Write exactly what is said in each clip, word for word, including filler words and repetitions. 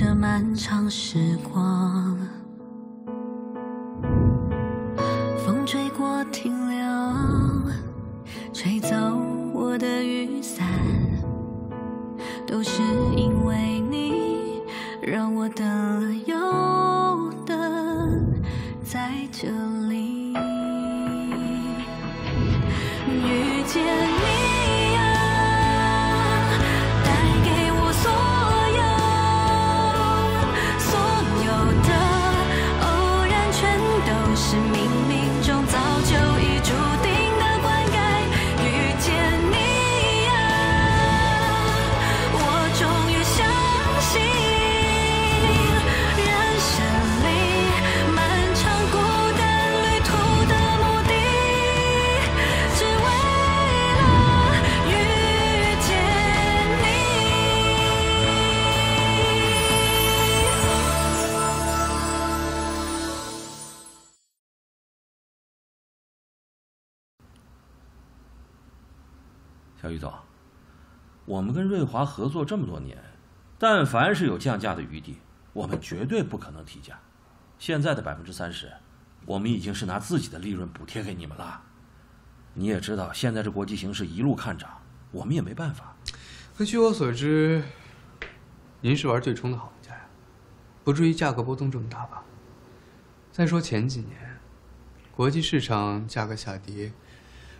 这漫长时光，风吹过停留，吹走我的雨伞，都是因为你让我等了又等在这里，遇见你。 小于总，我们跟瑞华合作这么多年，但凡是有降价的余地，我们绝对不可能提价。现在的百分之三十，我们已经是拿自己的利润补贴给你们了。你也知道，现在这国际形势一路看涨，我们也没办法。可据我所知，您是玩对冲的好玩家呀，不至于价格波动这么大吧？再说前几年，国际市场价格下跌。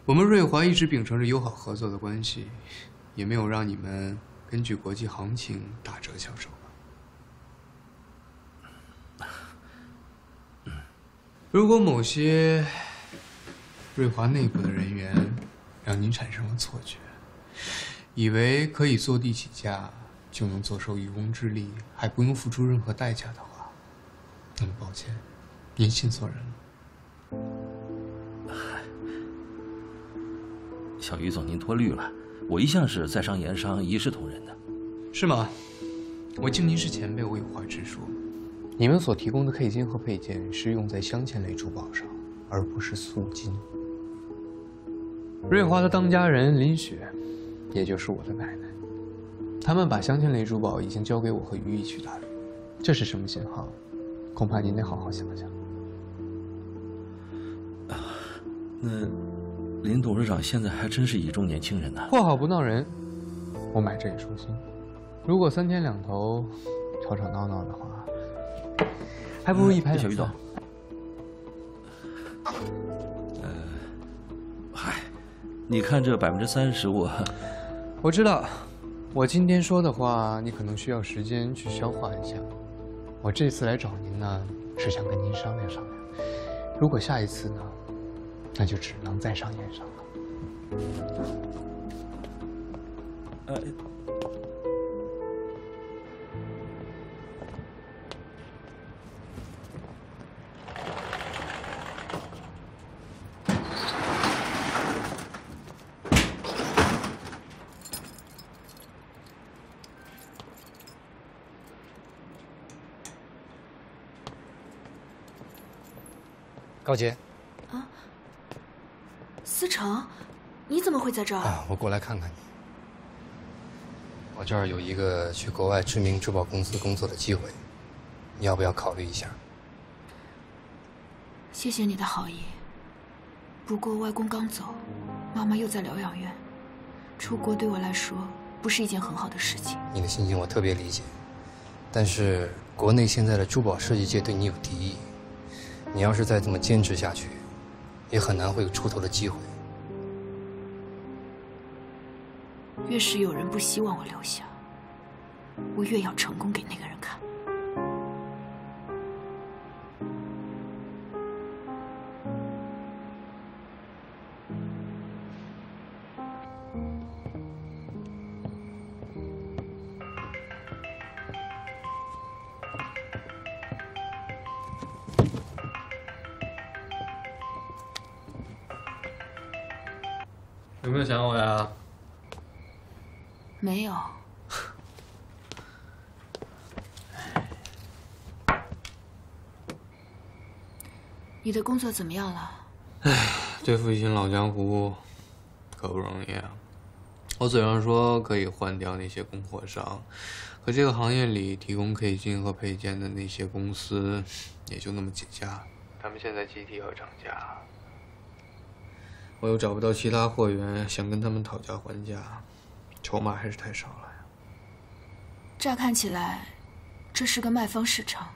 我们瑞华一直秉承着友好合作的关系，也没有让你们根据国际行情打折销售吧。如果某些瑞华内部的人员让您产生了错觉，以为可以坐地起价就能坐收渔翁之利，还不用付出任何代价的话，那么抱歉，您信错人了。 小于总，您多虑了，我一向是在商言商，一视同仁的，是吗？我敬您是前辈，我有话直说。你们所提供的 K 金和配件是用在镶嵌类珠宝上，而不是素金。瑞华的当家人林雪，也就是我的奶奶，他们把镶嵌类珠宝已经交给我和于毅去打理，这是什么信号？恐怕您得好好想想。啊，那。 林董事长现在还真是倚重年轻人呢、啊。货好不闹人，我买这也舒心。如果三天两头吵吵闹闹的话，还不如一拍两散。嗯、小呃，嗨，你看这百分之三十我……我知道，我今天说的话，你可能需要时间去消化一下。我这次来找您呢，是想跟您商量商量。如果下一次呢？ 那就只能再上演上了。呃，高杰。 思成，你怎么会在这儿？啊，我过来看看你。我这儿有一个去国外知名珠宝公司工作的机会，你要不要考虑一下？谢谢你的好意。不过外公刚走，妈妈又在疗养院，出国对我来说不是一件很好的事情。你的心情我特别理解，但是国内现在的珠宝设计界对你有敌意，你要是再这么坚持下去。 也很难会有出头的机会。越是有人不希望我留下，我越要成功给那个人看。有没有想我呀？没有。你的工作怎么样了？哎，对付一群老江湖，可不容易啊！我嘴上说可以换掉那些供货商，可这个行业里提供 K 金和配件的那些公司，也就那么几家，他们现在集体要涨价，我又找不到其他货源，想跟他们讨价还价，筹码还是太少了呀。乍看起来，这是个卖方市场，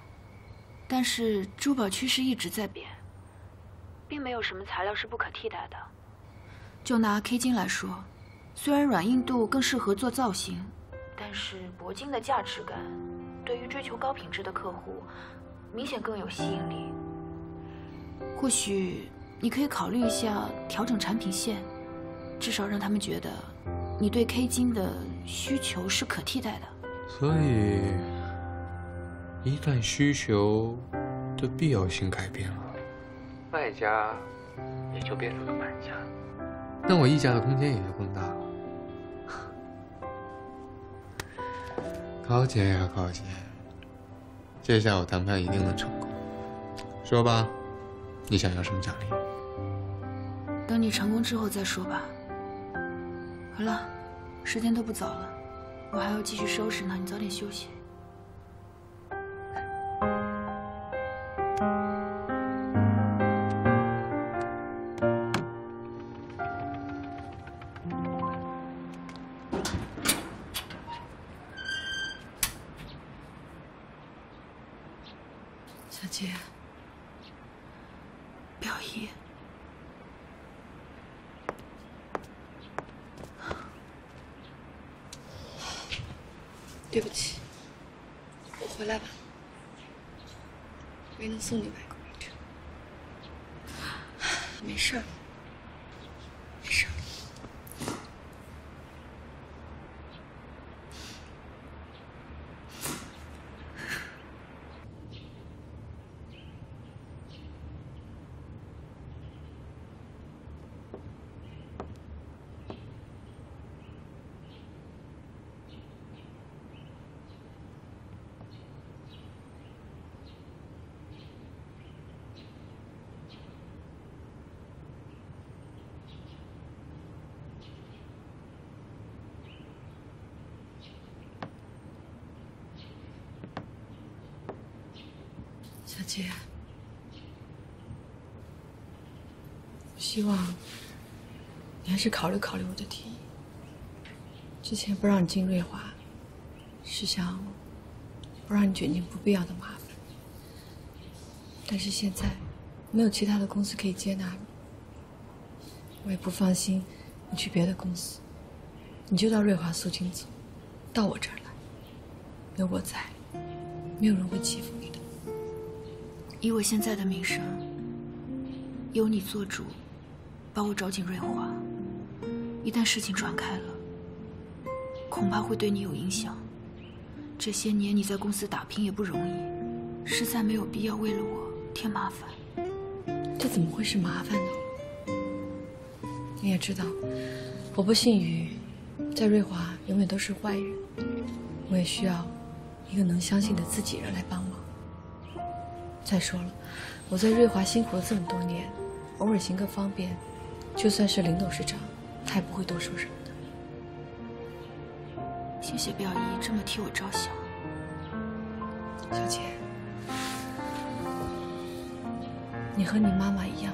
但是珠宝趋势一直在变，并没有什么材料是不可替代的。就拿 K 金来说，虽然软硬度更适合做造型。 但是铂金的价值感，对于追求高品质的客户，明显更有吸引力。或许你可以考虑一下调整产品线，至少让他们觉得你对 K 金的需求是可替代的。所以，一旦需求的必要性改变了，卖家也就变成了买家，那我溢价的空间也就更大了。 高姐呀，高姐，这下我谈判一定能成功。说吧，你想要什么奖励？等你成功之后再说吧。好了，时间都不早了，我还要继续收拾呢，你早点休息。 对不起，我回来吧，没能送你买个围裙。没事儿，没事儿。小姐，我希望你还是考虑考虑我的提议。之前不让你进瑞华，是想不让你卷进不必要的麻烦。但是现在没有其他的公司可以接纳你，我也不放心你去别的公司，你就到瑞华苏金走，到我这儿来，有我在，没有人会欺负你。 以我现在的名声，由你做主，帮我找紧瑞华。一旦事情传开了，恐怕会对你有影响。这些年你在公司打拼也不容易，实在没有必要为了我添麻烦。这怎么会是麻烦呢？你也知道，我不姓于，在瑞华永远都是坏人。我也需要一个能相信的自己人来帮忙。 再说了，我在瑞华辛苦了这么多年，偶尔行个方便，就算是林董事长，他也不会多说什么的。谢谢表姨这么替我着想，小姐，你和你妈妈一样，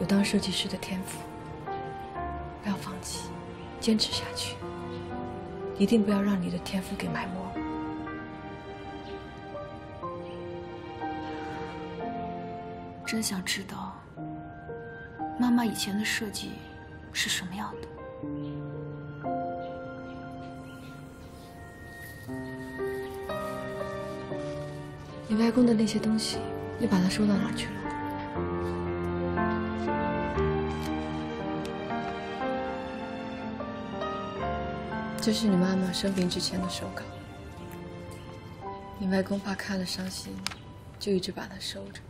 有当设计师的天赋，不要放弃，坚持下去，一定不要让你的天赋给埋没了。 真想知道，妈妈以前的设计是什么样的？你外公的那些东西，你把它收到哪去了？ 这是你妈妈生病之前的手稿。你外公怕看了伤心，就一直把它收着。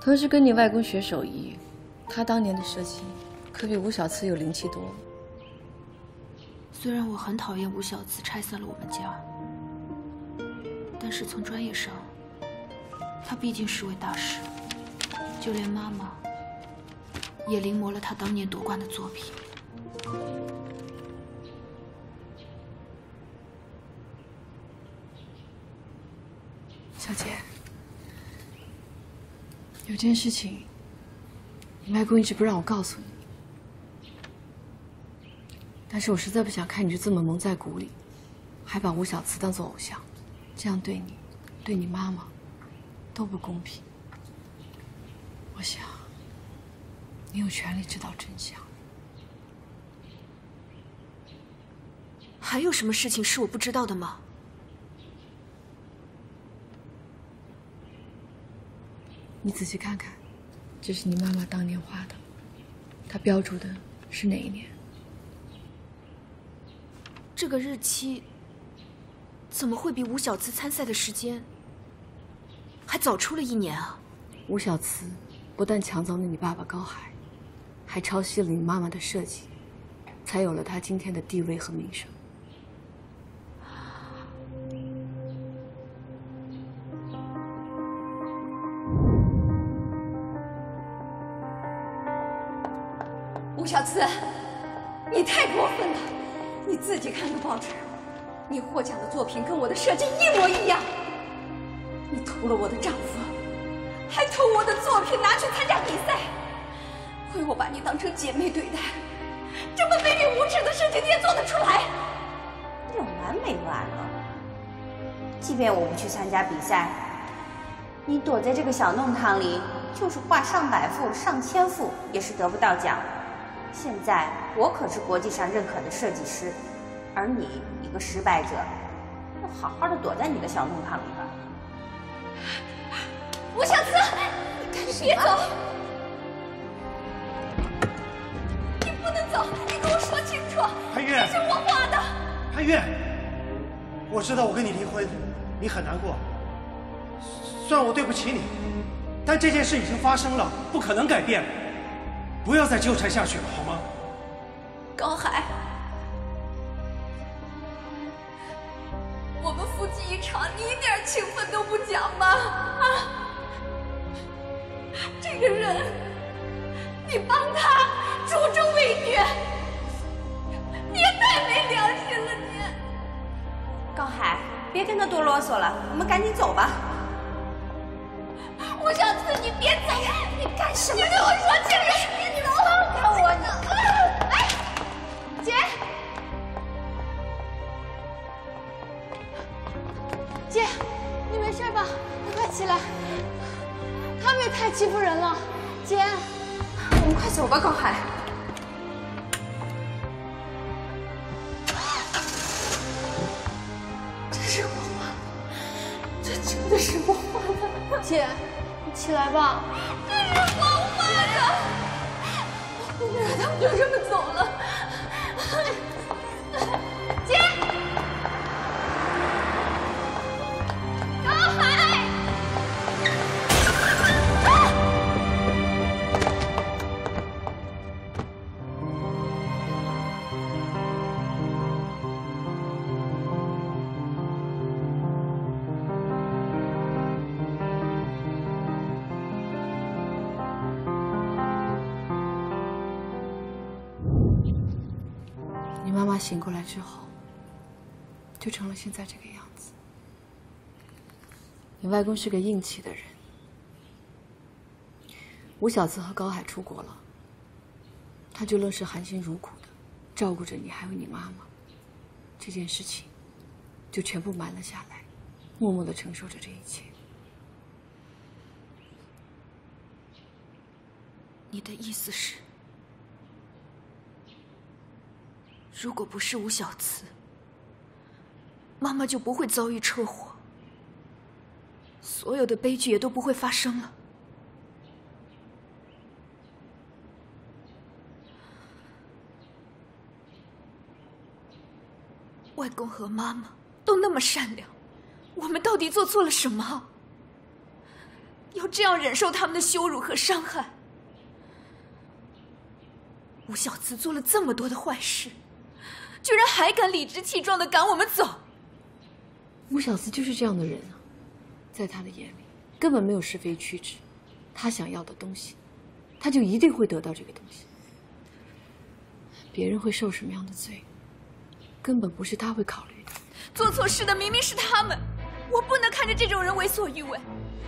同时跟你外公学手艺，他当年的设计可比吴小慈有灵气多了。虽然我很讨厌吴小慈拆散了我们家，但是从专业上，他毕竟是位大师，就连妈妈也临摹了他当年夺冠的作品。小姐，有件事情，你外公一直不让我告诉你，但是我实在不想看你就这么蒙在鼓里，还把吴小慈当做偶像，这样对你、对你妈妈都不公平。我想，你有权利知道真相。还有什么事情是我不知道的吗？ 你仔细看看，这是你妈妈当年画的，她标注的是哪一年？这个日期怎么会比吴小慈参赛的时间还早出了一年啊？吴小慈不但抢走了你爸爸高海，还抄袭了你妈妈的设计，才有了她今天的地位和名声。 吴小慈，你太过分了！你自己看看报纸，你获奖的作品跟我的设计一模一样。你偷了我的丈夫，还偷我的作品拿去参加比赛。亏我把你当成姐妹对待，这么卑鄙无耻的事情你也做得出来？有完没完啊！即便我不去参加比赛，你躲在这个小弄堂里，就是画上百幅、上千幅，也是得不到奖。 现在我可是国际上认可的设计师，而你一个失败者，要好好的躲在你的小弄堂里吧。吴小慈，你干什么？别走！你不能走，你跟我说清楚。潘越，这是我画的。潘越，我知道我跟你离婚，你很难过，算我对不起你，但这件事已经发生了，不可能改变。 不要再纠缠下去了，好吗？高海，我们夫妻一场，你一点情分都不讲吗？啊！这个人，你帮他助纣为虐，你也太没良心了！你，高海，别跟他多啰嗦了，我们赶紧走吧。我想自己别走，你干什么？你跟我说清楚。 哎，姐，姐，你没事吧？你快起来！他们也太欺负人了，姐，我们快走吧，高海。这是我画的，这真的是我画的。姐，你起来吧。这是我画的。 你让他们就这么走了，姐，高海，妈妈醒过来之后，就成了现在这个样子。你外公是个硬气的人。吴小慈和高海出国了，他就愣是含辛茹苦的照顾着你，还有你妈妈。这件事情就全部瞒了下来，默默的承受着这一切。你的意思是？ 如果不是吴小慈，妈妈就不会遭遇车祸，所有的悲剧也都不会发生了。外公和妈妈都那么善良，我们到底做错了什么？要这样忍受他们的羞辱和伤害？吴小慈做了这么多的坏事。 居然还敢理直气壮的赶我们走！吴小慈就是这样的人啊，在他的眼里根本没有是非曲直，他想要的东西，他就一定会得到这个东西。别人会受什么样的罪，根本不是他会考虑的。做错事的明明是他们，我不能看着这种人为所欲为，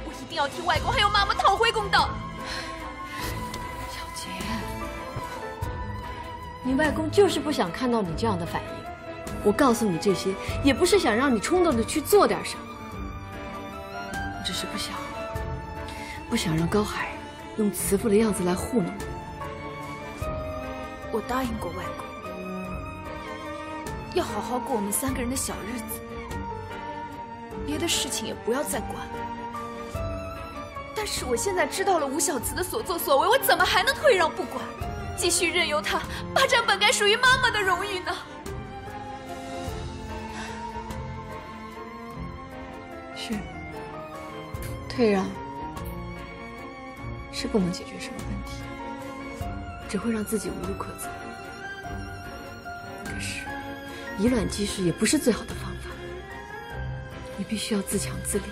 我一定要替外公还有妈妈讨回公道。小杰，你外公就是不想看到你这样的反应。我告诉你这些，也不是想让你冲动的去做点什么，我只是不想，不想让高海用慈父的样子来糊弄我。我答应过外公，要好好过我们三个人的小日子。 别的事情也不要再管，但是我现在知道了吴小慈的所作所为，我怎么还能退让不管，继续任由他霸占本该属于妈妈的荣誉呢？是，退让是不能解决什么问题，只会让自己无路可走。可是，以卵击石也不是最好的方法。 你必须要自强自立。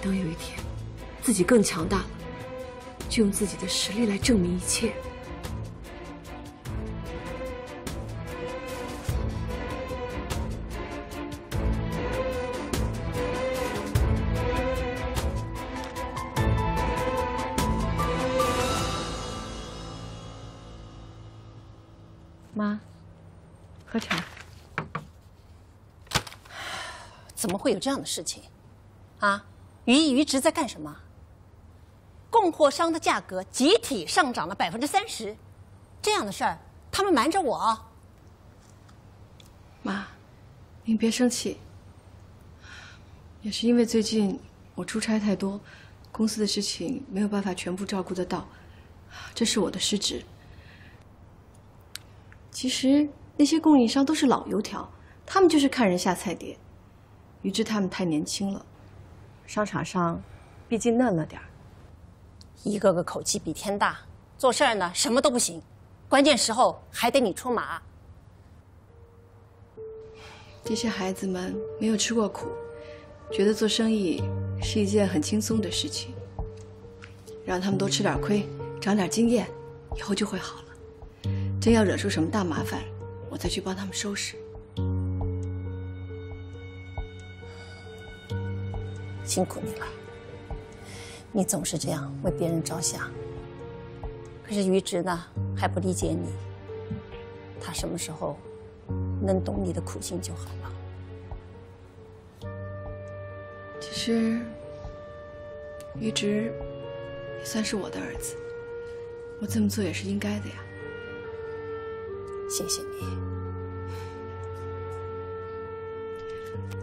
等有一天，自己更强大了，就用自己的实力来证明一切。妈，喝茶。 怎么会有这样的事情？啊，于一于直在干什么？供货商的价格集体上涨了百分之三十，这样的事儿他们瞒着我。妈，您别生气。也是因为最近我出差太多，公司的事情没有办法全部照顾得到，这是我的失职。其实那些供应商都是老油条，他们就是看人下菜碟。 于之他们太年轻了，商场上毕竟嫩了点儿。一个个口气比天大，做事儿呢什么都不行，关键时候还得你出马。这些孩子们没有吃过苦，觉得做生意是一件很轻松的事情。让他们多吃点亏，长点经验，以后就会好了。真要惹出什么大麻烦，我再去帮他们收拾。 辛苦你了，你总是这样为别人着想。可是于直呢，还不理解你。他什么时候能懂你的苦心就好了。其实，于直也算是我的儿子，我这么做也是应该的呀。谢谢你，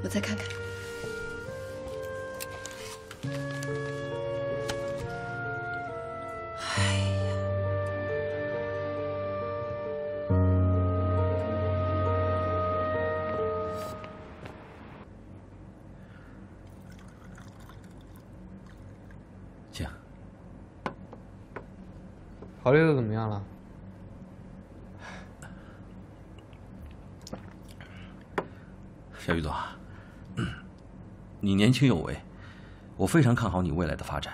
我再看看。 哎呀！请。好溜溜怎么样了？小于总啊，你年轻有为。 我非常看好你未来的发展，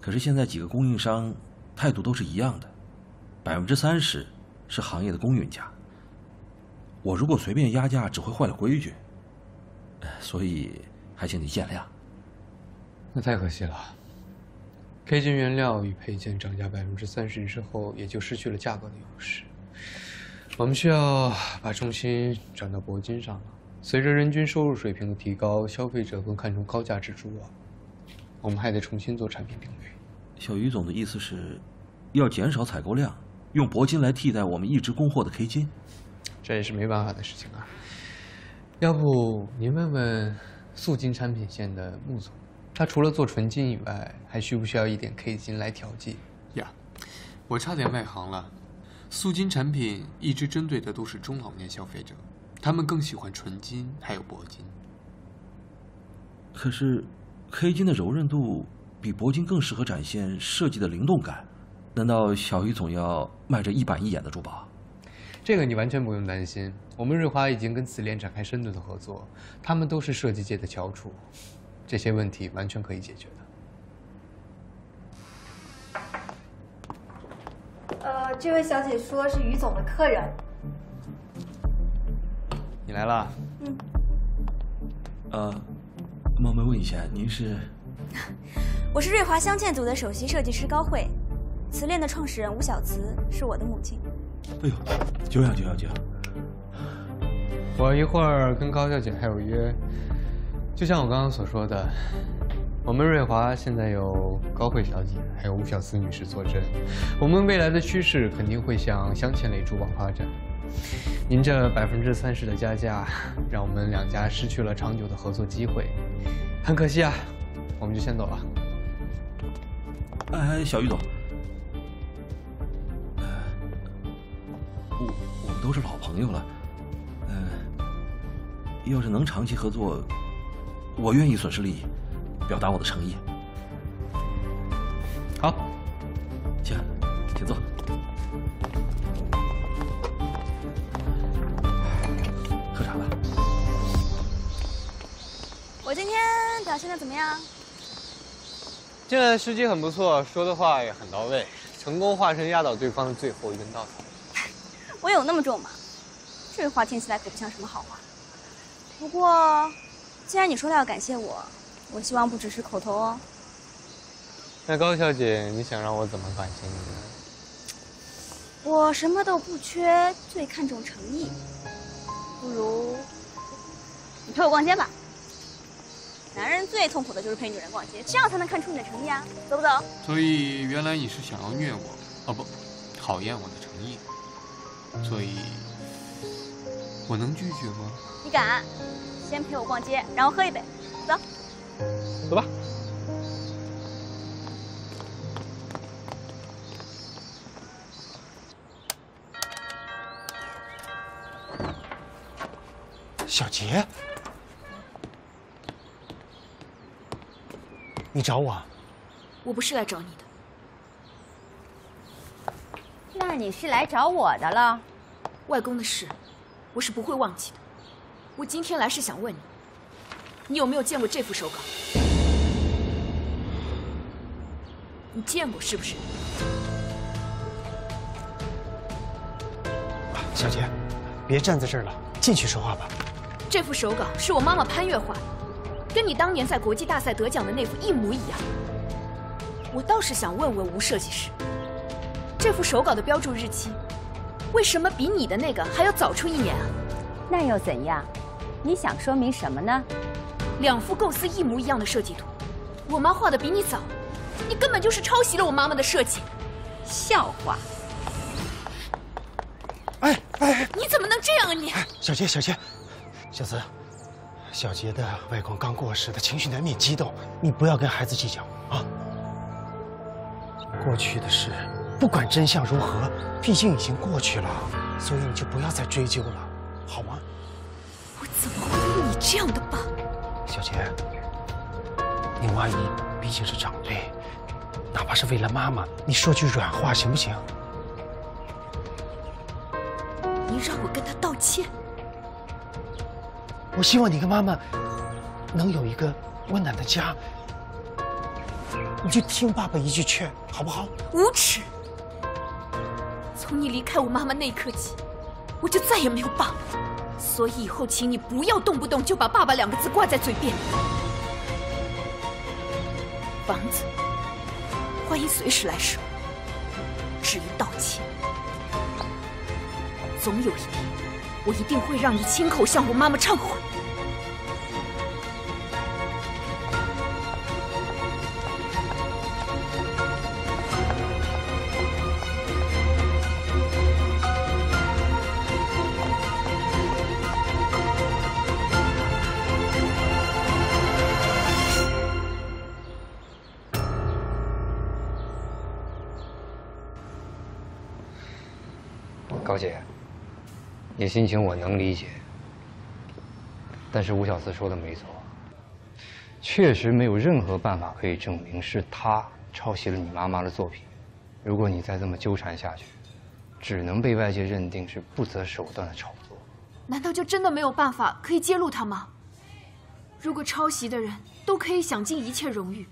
可是现在几个供应商态度都是一样的，百分之三十是行业的公允价。我如果随便压价，只会坏了规矩，所以还请你见谅。那太可惜了。K 金原料与配件涨价百分之三十之后，也就失去了价格的优势。我们需要把重心转到铂金上了。随着人均收入水平的提高，消费者更看重高价值珠宝。 我们还得重新做产品定位。小于总的意思是，要减少采购量，用铂金来替代我们一直供货的 K 金，这也是没办法的事情啊。要不您问问素金产品线的穆总，他除了做纯金以外，还需不需要一点 K 金来调剂？呀， yeah, 我差点外行了。素金产品一直针对的都是中老年消费者，他们更喜欢纯金还有铂金。可是。 黑金的柔韧度比铂金更适合展现设计的灵动感，难道小于总要卖着一板一眼的珠宝？这个你完全不用担心，我们瑞华已经跟瓷联展开深度的合作，他们都是设计界的翘楚，这些问题完全可以解决的。呃，这位小姐说是于总的客人，你来了。嗯。呃。冒昧问一下，您是？我是瑞华镶嵌组的首席设计师高慧，瓷链的创始人吴小慈是我的母亲。哎呦，久仰久仰久仰！我一会儿跟高小姐还有约，就像我刚刚所说的，我们瑞华现在有高慧小姐还有吴小慈女士坐镇，我们未来的趋势肯定会向镶嵌类珠宝发展。 您这百分之三十的加价，让我们两家失去了长久的合作机会，很可惜啊。我们就先走了。哎，小玉总，呃，我我们都是老朋友了，呃，要是能长期合作，我愿意损失利益，表达我的诚意。好，请，请坐。 我今天表现得怎么样？这时机很不错，说的话也很到位，成功化身压倒对方的最后一根稻草。我有那么重吗？这话听起来可不像什么好话。不过，既然你说到要感谢我，我希望不只是口头哦。那高小姐，你想让我怎么感谢你呢？我什么都不缺，最看重诚意。不如，你陪我逛街吧。 男人最痛苦的就是陪女人逛街，这样才能看出你的诚意啊，走不走？所以原来你是想要虐我，哦不，考验我的诚意。所以，我能拒绝吗？你敢？先陪我逛街，然后喝一杯，走。走吧。小杰。 你找我？我不是来找你的。那你是来找我的了？外公的事，我是不会忘记的。我今天来是想问你，你有没有见过这副手稿？你见过是不是？小杰，别站在这儿了，进去说话吧。这副手稿是我妈妈潘越画的。 跟你当年在国际大赛得奖的那幅一模一样。我倒是想问问吴设计师，这幅手稿的标注日期，为什么比你的那个还要早出一年啊？那又怎样？你想说明什么呢？两幅构思一模一样的设计图，我妈画的比你早，你根本就是抄袭了我妈妈的设计，笑话！哎哎，你怎么能这样啊你！哎，小杰，小杰，小慈。 小杰的外公刚过世，他情绪难免激动，你不要跟孩子计较啊。过去的事，不管真相如何，毕竟已经过去了，所以你就不要再追究了，好吗？我怎么会有你这样的爸？小杰，你阿姨毕竟是长辈，哪怕是为了妈妈，你说句软话行不行？你让我跟他道歉。 我希望你跟妈妈能有一个温暖的家，你就听爸爸一句劝，好不好？无耻！从你离开我妈妈那一刻起，我就再也没有爸爸，所以以后请你不要动不动就把“爸爸”两个字挂在嘴边。房子欢迎随时来收，至于道歉，总有一天。 我一定会让你亲口向我妈妈忏悔。高姐。 你心情我能理解，但是吴小慈说的没错，确实没有任何办法可以证明是他抄袭了你妈妈的作品。如果你再这么纠缠下去，只能被外界认定是不择手段的炒作。难道就真的没有办法可以揭露他吗？如果抄袭的人都可以享尽一切荣誉，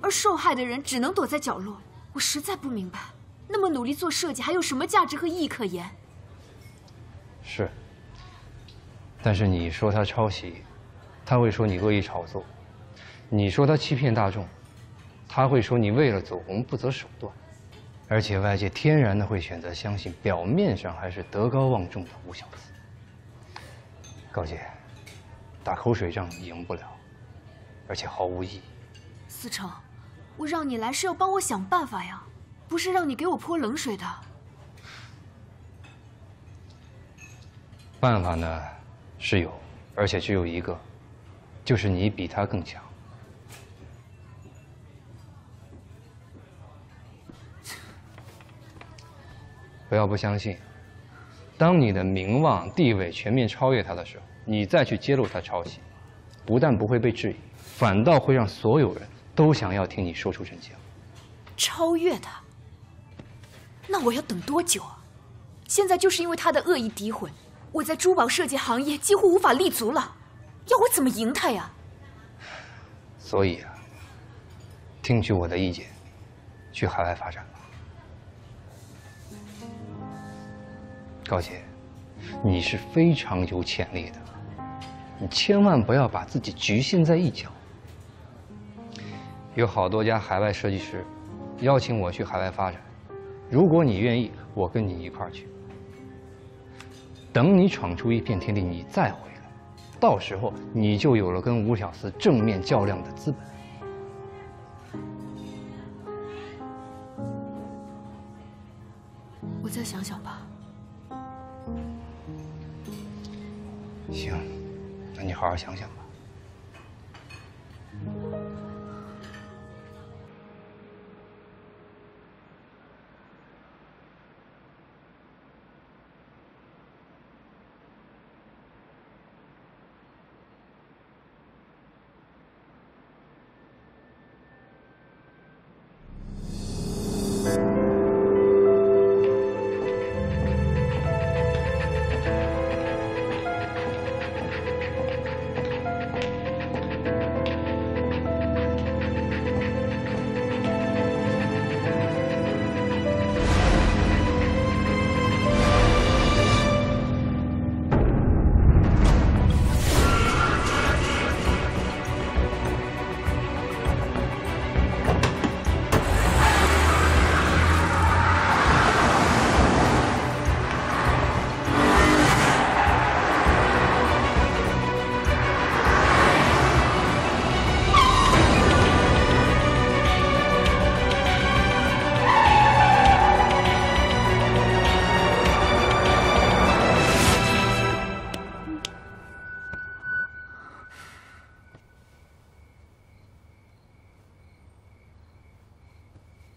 而受害的人只能躲在角落，我实在不明白，那么努力做设计还有什么价值和意义可言？ 是，但是你说他抄袭，他会说你恶意炒作，你说他欺骗大众，他会说你为了走红不择手段，而且外界天然的会选择相信表面上还是德高望重的吴小四。高姐，打口水仗赢不了，而且毫无意义。思成，我让你来是要帮我想办法呀，不是让你给我泼冷水的。办法呢是有，而且只有一个，就是你比他更强。 不要不相信，当你的名望、地位全面超越他的时候，你再去揭露他抄袭，不但不会被质疑，反倒会让所有人都想要听你说出真相。超越他？那我要等多久啊？现在就是因为他的恶意诋毁，我在珠宝设计行业几乎无法立足了，要我怎么赢他呀？所以啊，听取我的意见，去海外发展吧。 高姐，你是非常有潜力的，你千万不要把自己局限在一角。有好多家海外设计师邀请我去海外发展，如果你愿意，我跟你一块儿去。等你闯出一片天地，你再回来，到时候你就有了跟吴小四正面较量的资本。 我再想想吧。行，那你好好想想吧。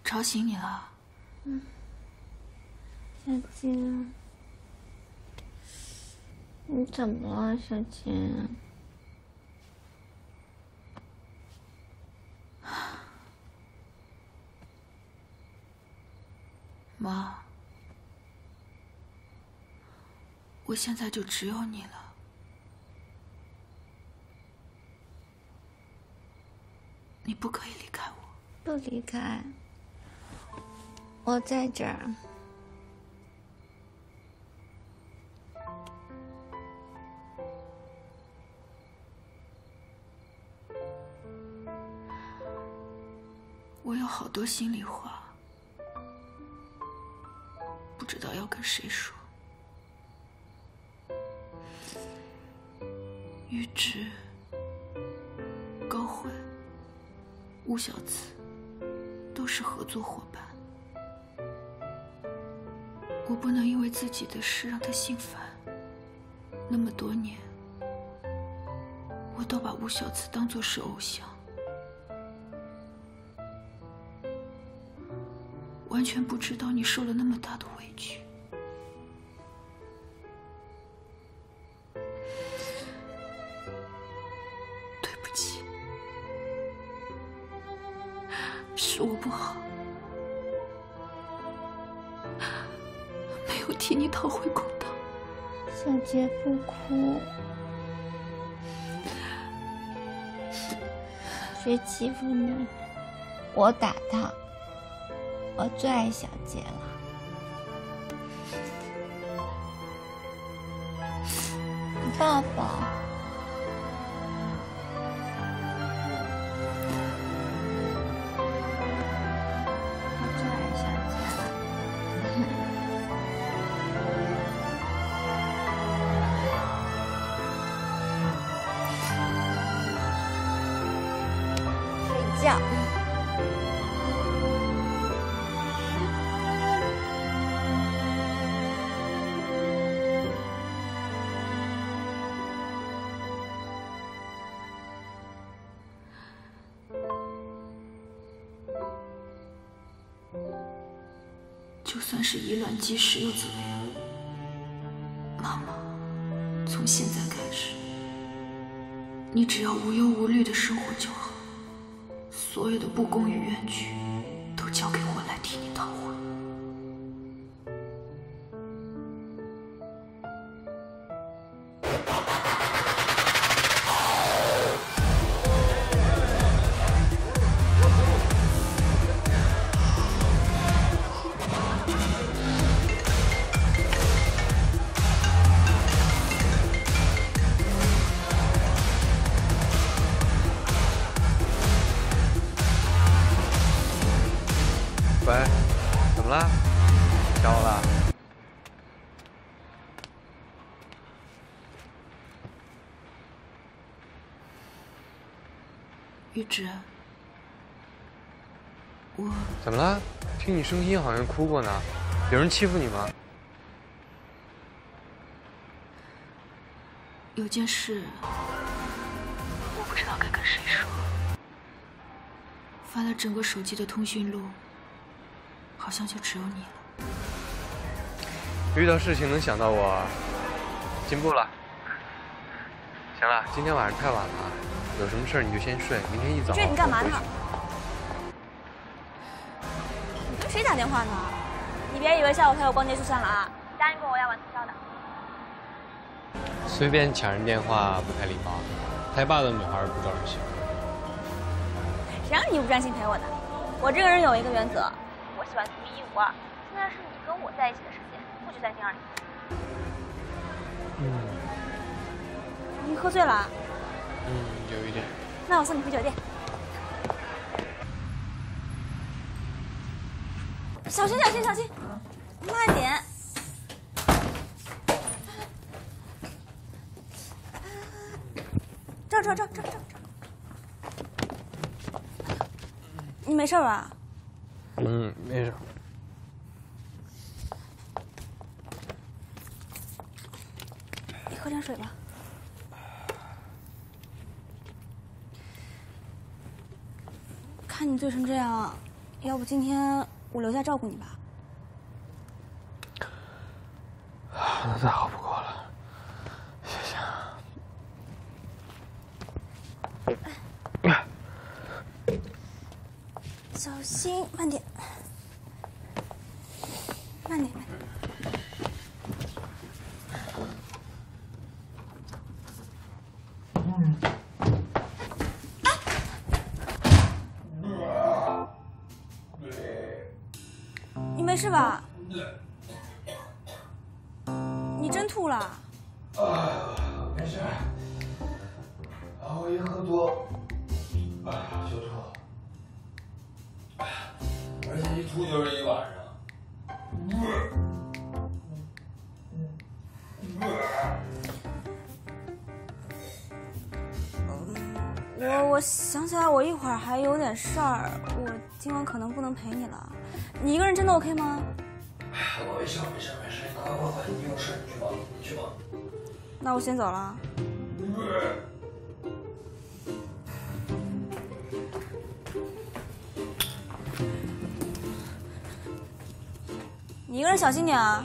吵醒你了，嗯，小金，你怎么了，小金？妈，我现在就只有你了。 你不可以离开我，不离开，我在这儿。我有好多心里话，不知道要跟谁说。于直，高慧。 吴小四都是合作伙伴，我不能因为自己的事让他心烦。那么多年，我都把吴小四当作是偶像，完全不知道你受了那么大的委屈。对不起。 是我不好，没有替你讨回公道。小杰不哭，谁欺负你，我打他。我最爱小杰了。 爸爸。觉。就算是以卵击石又怎么样？妈妈，从现在开始，你只要无忧无虑的生活就好，所有的不公与冤屈都交给我来替你讨回。 喂，怎么了？想我了？玉芷，我怎么了？听你声音好像哭过呢，有人欺负你吗？有件事，我不知道该跟谁说，翻了整个手机的通讯录。 好像就只有你了。遇到事情能想到我，进步了。行了，今天晚上太晚了，有什么事你就先睡，明天一早。这你干嘛呢？你跟谁打电话呢？你别以为下午陪我逛街就算了啊，答应过我要玩通宵的。随便抢人电话不太礼貌，太霸道的女孩不招人喜欢。谁让你不专心陪我的？我这个人有一个原则。 我喜欢独一无二。现在是你跟我在一起的时间，不许再听二零一。嗯。你喝醉了？嗯，有一点。那我送你回酒店。小心，小心，小心！慢点。这儿，这儿，这儿，这儿，这儿。你没事吧？ 嗯，没事。你喝点水吧。看你醉成这样，要不今天我留下照顾你吧？那再好不过了，谢谢。哎 小心，慢点，慢点，慢点。嗯啊、你没事吧？你真吐了？啊，没事。然后一喝多，啊，就吐。 而且一吐就是一晚上。我我想起来，我一会儿还有点事儿，我今晚可能不能陪你了。你一个人真的 OK 吗？我没事，没事，没事。快快快，你有事你去忙，你去忙。那我先走了。 你一个人小心点啊！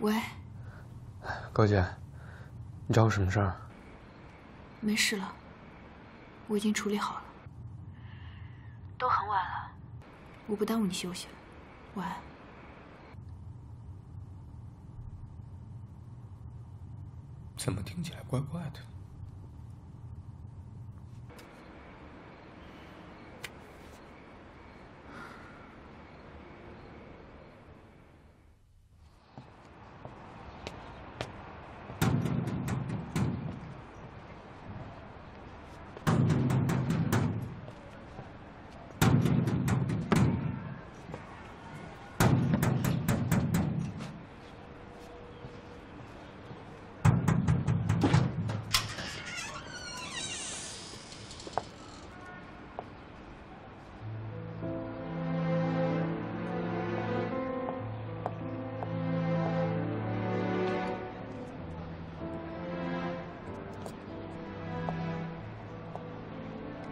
喂。 高姐，你找我什么事儿？没事了，我已经处理好了。都很晚了，我不耽误你休息了。晚安。怎么听起来怪怪的？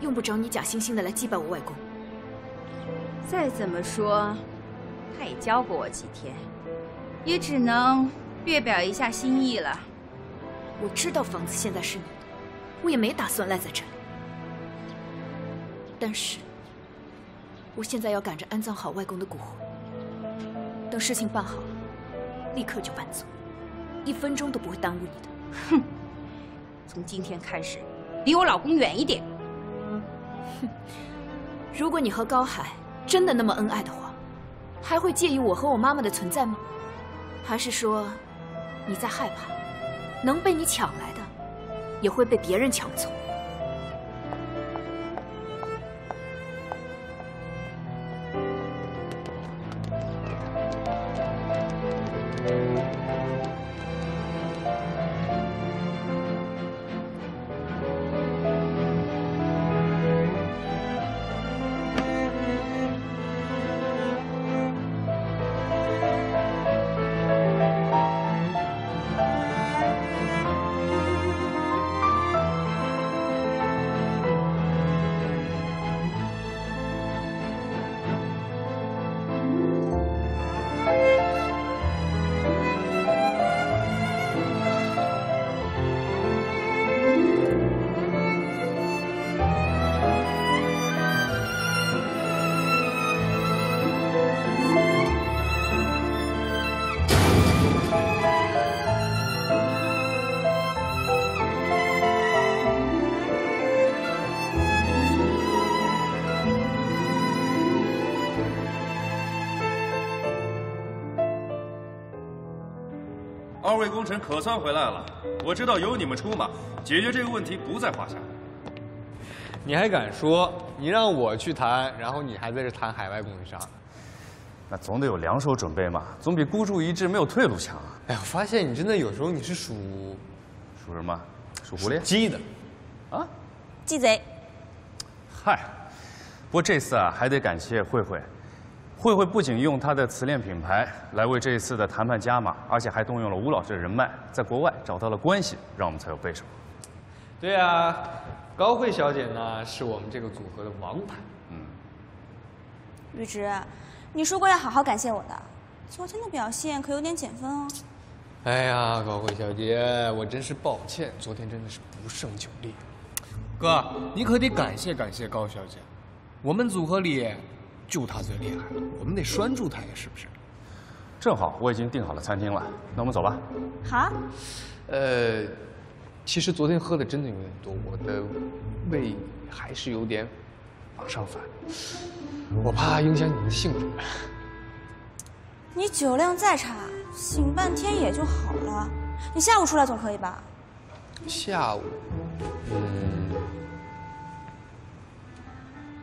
用不着你假惺惺的来祭拜我外公。再怎么说，他也教过我几天，也只能略表一下心意了。我知道房子现在是你的，我也没打算赖在这里。但是，我现在要赶着安葬好外公的骨灰，等事情办好了，立刻就搬走，一分钟都不会耽误你的。哼，从今天开始，离我老公远一点。哼，如果你和高海真的那么恩爱的话，还会介意我和我妈妈的存在吗？还是说，你在害怕，能被你抢来的，也会被别人抢走？ 二位功臣可算回来了，我知道有你们出马，解决这个问题不在话下。你还敢说？你让我去谈，然后你还在这谈海外供应商，那总得有两手准备嘛，总比孤注一掷没有退路强啊！哎，我发现你真的有时候你是属属什么？属狐狸？鸡的，啊？鸡贼。嗨，不过这次啊，还得感谢慧慧。 慧慧不仅用她的瓷链品牌来为这一次的谈判加码，而且还动用了吴老师的人脉，在国外找到了关系，让我们才有背手。对啊，高慧小姐呢是我们这个组合的王牌。嗯。玉芝，你说过要好好感谢我的，昨天的表现可有点减分哦。哎呀，高慧小姐，我真是抱歉，昨天真的是不胜酒力。哥，你可得感谢感谢高小姐，我们组合里。 就他最厉害了，我们得拴住他呀，是不是？正好我已经订好了餐厅了，那我们走吧。好。呃，其实昨天喝的真的有点多，我的胃还是有点往上反，我怕影响你的兴致。你酒量再差，醒半天也就好了。你下午出来总可以吧？下午，嗯。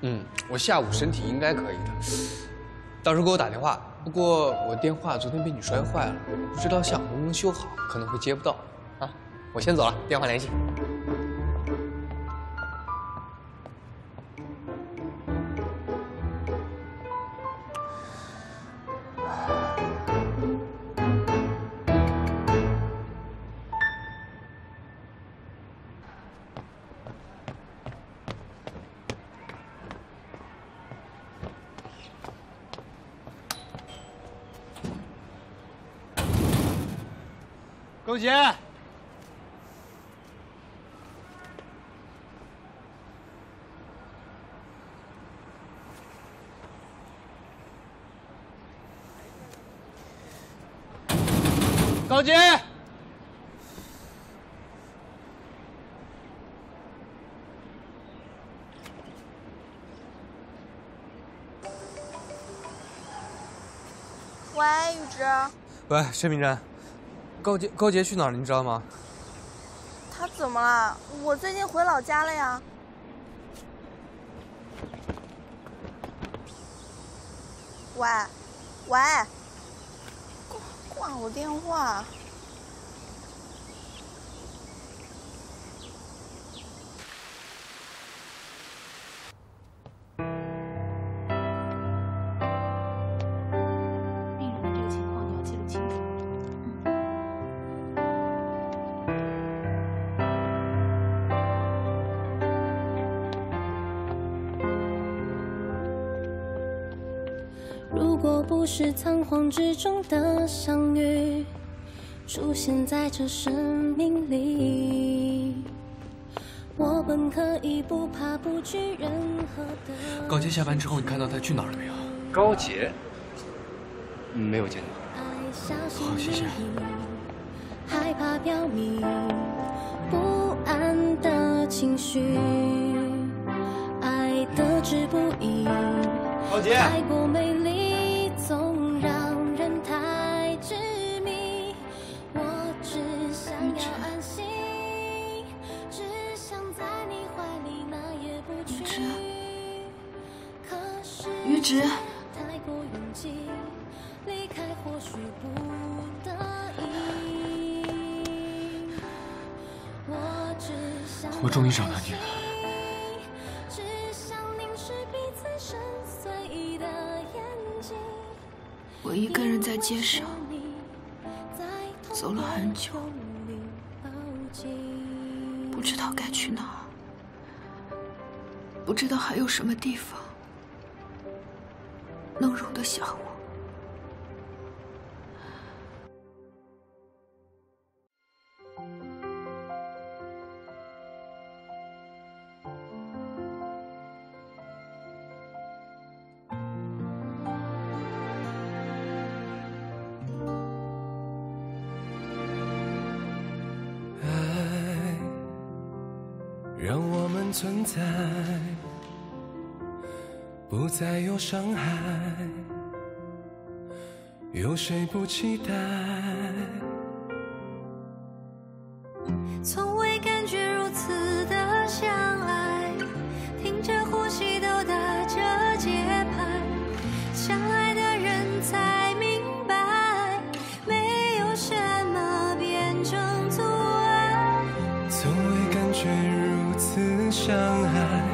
嗯，我下午身体应该可以的，到时候给我打电话。不过我电话昨天被你摔坏了，不知道下午能不能修好，可能会接不到。啊，我先走了，电话联系。周杰，高杰，喂，玉芝。喂，申明真。 高杰，高杰去哪儿了？你知道吗？他怎么了？我最近回老家了呀。喂，喂，挂挂我电话。病人的这个情况你要记录清楚。如果不是仓皇之中的相遇，出现在这生命里，我本可以不怕不惧任何的。高杰下班之后，你看到他去哪儿了没有？高杰没有见到。好，谢谢。害怕飘渺不安的情绪，爱得之不易。 高杰，太过美丽总让人太痴迷，我只想要安心，只想在你怀里哪也不去。可是于直，太过拥挤，离开或许不得已。我只想，我终于找到你了。 我一个人在街上走了很久，不知道该去哪儿，不知道还有什么地方能容得下我。 让我们存在，不再有伤害。有谁不期待？从未感觉如此的相爱，听着呼吸都打着节拍，相爱的人才明白，没有什么变成阻碍。从未感觉。 此相爱，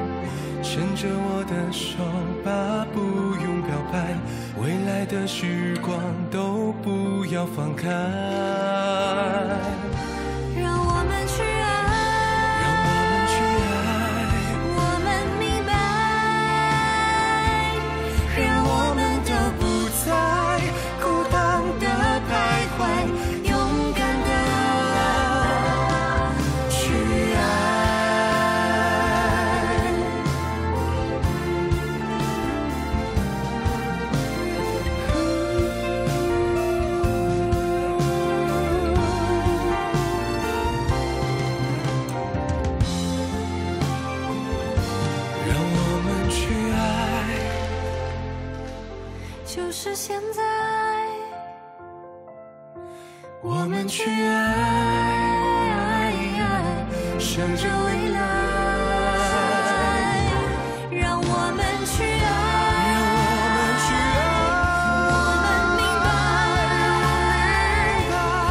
牵着我的手吧，不用表白，未来的时光都不要放开。让我们去爱，让我们去爱，我们明白，让我们都不再孤单的徘徊，勇敢的去爱。 就是现在，我们去爱，向着未来。让我们去爱，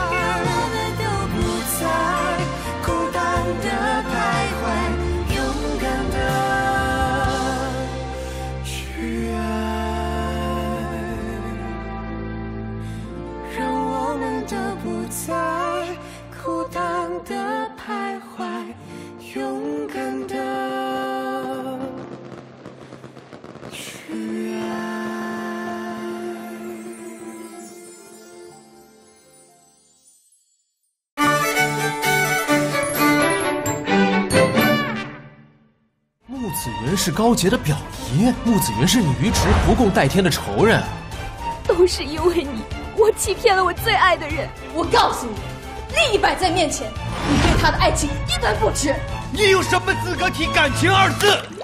让我们去爱，我们明白，让我们都不再孤单的徘徊，勇敢的去爱。 都不再孤单的徘徊，勇敢的去爱。穆子云是高杰的表姨，穆子云是你于直不共戴天的仇人，都是因为你。 我欺骗了我最爱的人。我告诉你，另一半在面前，你对他的爱情一文不值。你有什么资格提感情二字？